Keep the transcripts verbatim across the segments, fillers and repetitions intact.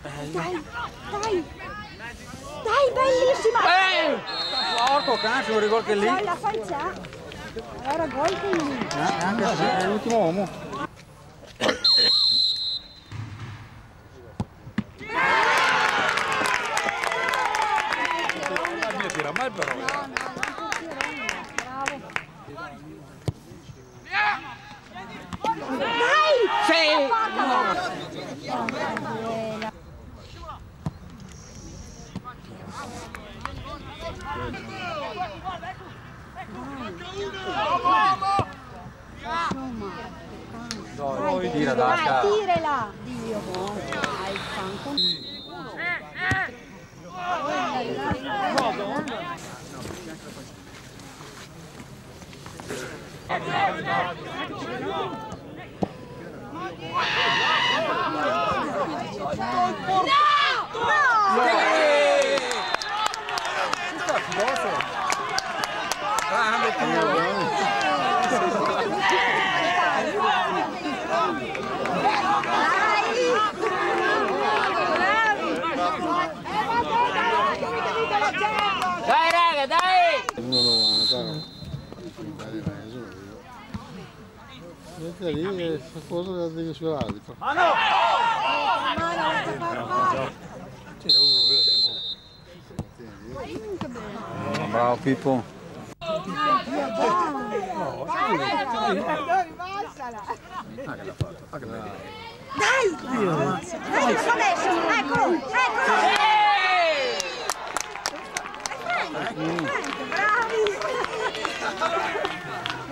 Dai, dai, dai, bellissima! Ehi, porco cazzo, un rigore che lì! Dai, la faccia! Era gol quindi! Eh, anche se è l'ultimo uomo! La mia tira mai però! No, no, non ti tirare, bravo! Dai! Sì! Dai, tira, dai, tirela! Dio, dai, tanto! Mette lì e fa cosa che la devi sulla l'altro. Ma no! Bravo Pippo! Dai! Dai, lo so adesso! Eccolo! Eccolo!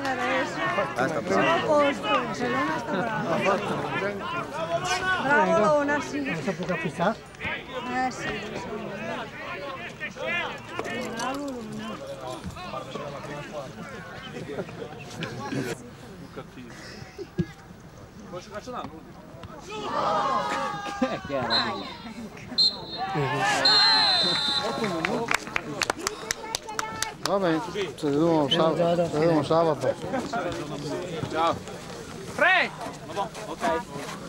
Bravi! Bravo, una sì. Non so più capitare. Eh sì, bravo Luna. Posso cacciare? Che chiaro. Va bene, ci vediamo sabato. Ci vediamo sabato. Ciao. Tre! Ok.